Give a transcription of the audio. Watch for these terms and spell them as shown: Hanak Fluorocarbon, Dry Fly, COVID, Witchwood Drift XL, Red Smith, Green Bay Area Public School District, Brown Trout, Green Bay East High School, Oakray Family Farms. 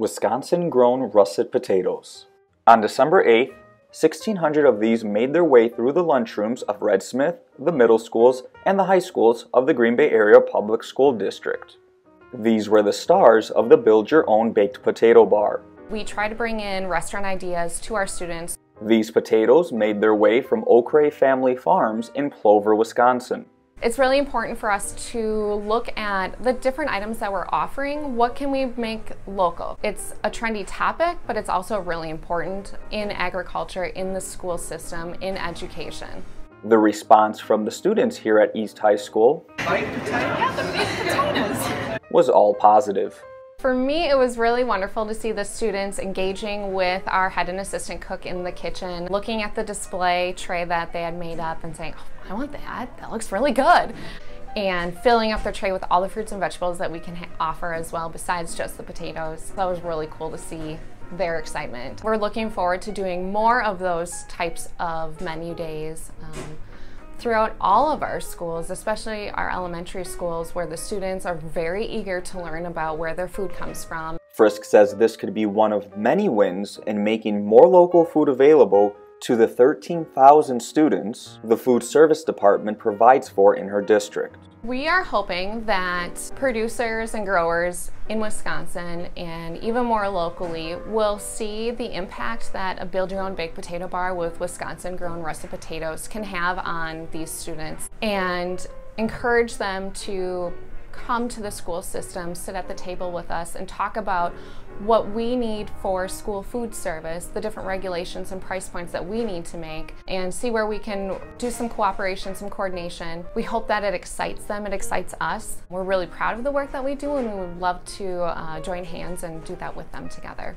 Wisconsin-grown russet potatoes. On December 8th, 1,600 of these made their way through the lunchrooms of Red Smith, the middle schools, and the high schools of the Green Bay Area Public School District. These were the stars of the Build Your Own Baked Potato Bar. We try to bring in restaurant ideas to our students. These potatoes made their way from Oakray Family Farms in Plover, Wisconsin. It's really important for us to look at the different items that we're offering. What can we make local? It's a trendy topic, but it's also really important in agriculture, in the school system, in education. The response from the students here at East High School was all positive. For me, it was really wonderful to see the students engaging with our head and assistant cook in the kitchen, looking at the display tray that they had made up and saying, oh, I want that, that looks really good. And filling up their tray with all the fruits and vegetables that we can offer as well, besides just the potatoes. That was really cool to see their excitement. We're looking forward to doing more of those types of menu days throughout all of our schools, especially our elementary schools, where the students are very eager to learn about where their food comes from. Frisk says this could be one of many wins in making more local food available to the 13,000 students the food service department provides for in her district. We are hoping that producers and growers in Wisconsin and even more locally will see the impact that a Build Your Own Baked Potato Bar with Wisconsin-grown russet potatoes can have on these students, and encourage them to come to the school system, sit at the table with us, and talk about what we need for school food service, the different regulations and price points that we need to make, and see where we can do some cooperation, some coordination. We hope that it excites them, it excites us. We're really proud of the work that we do, and we would love to join hands and do that with them together.